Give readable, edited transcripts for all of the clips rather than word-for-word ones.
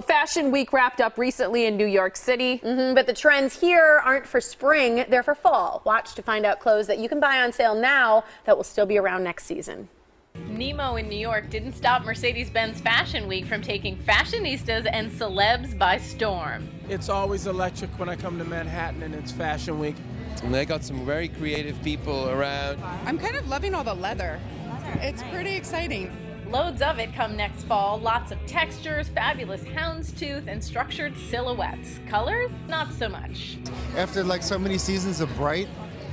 Fashion Week wrapped up recently in New York City. But the trends here aren't for spring, they're for fall. Watch to find out clothes that you can buy on sale now that will still be around next season. NEMO in New York didn't stop Mercedes-Benz Fashion Week from taking fashionistas and celebs by storm. It's always electric when I come to Manhattan and it's Fashion Week. And they got some very creative people around. I'm kind of loving all the leather. It's pretty exciting. Loads of it come next fall. Lots of textures, fabulous houndstooth, and structured silhouettes. Colors, not so much. After like so many seasons of bright,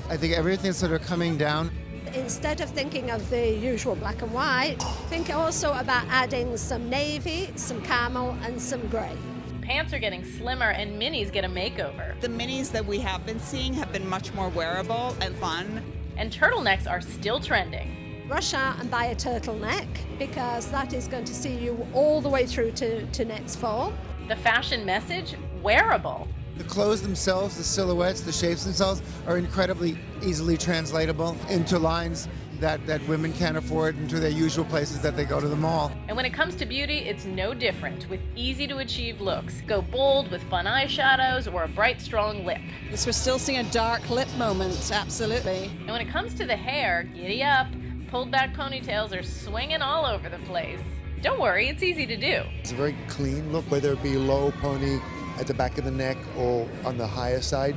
I think everything's sort of coming down. Instead of thinking of the usual black and white, think also about adding some navy, some camel, and some gray. Pants are getting slimmer and minis get a makeover. The minis that we have been seeing have been much more wearable and fun. And turtlenecks are still trending. Rush out and buy a turtleneck because that is going to see you all the way through to next fall. The fashion message, wearable. The clothes themselves, the silhouettes, the shapes themselves are incredibly easily translatable into lines that women can't afford into their usual places that they go to the mall. And when it comes to beauty, it's no different. With easy to achieve looks, go bold with fun eyeshadows or a bright, strong lip. Yes, we're still seeing a dark lip moment, absolutely. And when it comes to the hair, giddy up. Pulled back ponytails are swinging all over the place. Don't worry, it's easy to do. It's a very clean look, whether it be low pony at the back of the neck or on the higher side.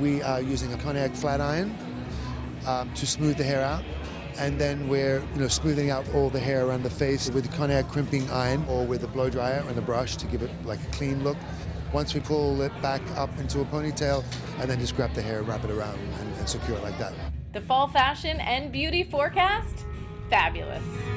We are using a Conair flat iron to smooth the hair out, and then we're smoothing out all the hair around the face with the Conair crimping iron or with a blow dryer and a brush to give it like a clean look. Once we pull it back up into a ponytail, and then just grab the hair, wrap it around, and secure it like that. The fall fashion and beauty forecast, fabulous.